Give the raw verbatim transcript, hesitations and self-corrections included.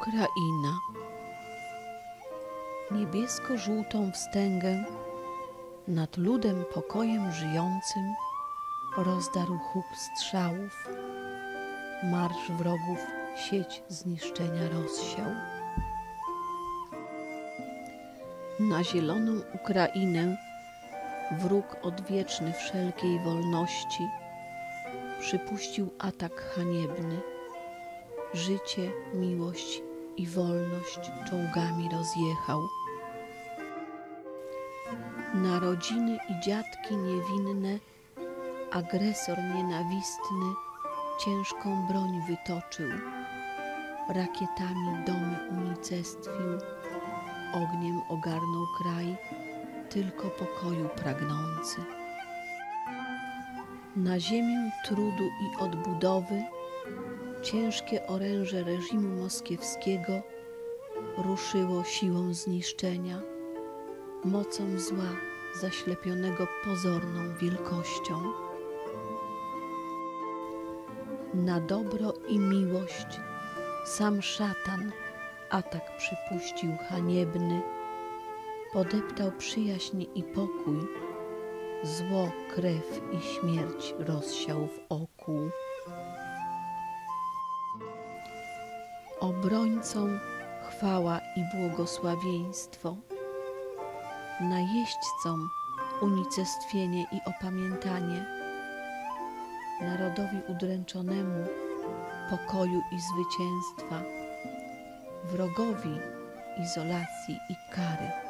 Ukraina. Niebiesko-żółtą wstęgę nad ludem pokojem żyjącym rozdarł huk strzałów, marsz wrogów sieć zniszczenia rozsiał. Na zieloną Ukrainę wróg odwieczny wszelkiej wolności przypuścił atak haniebny, życie, miłość i wolność czołgami rozjechał. Narodziny i dziadki niewinne agresor nienawistny ciężką broń wytoczył, rakietami domy unicestwił, ogniem ogarnął kraj tylko pokoju pragnący. Na ziemię trudu i odbudowy ciężkie oręże reżimu moskiewskiego ruszyło siłą zniszczenia, mocą zła zaślepionego pozorną wielkością. Na dobro i miłość sam szatan atak przypuścił haniebny, podeptał przyjaźń i pokój, zło, krew i śmierć rozsiał w oku. Obrońcom chwała i błogosławieństwo, najeźdźcom unicestwienie i opamiętanie, narodowi udręczonemu pokoju i zwycięstwa, wrogowi izolacji i kary.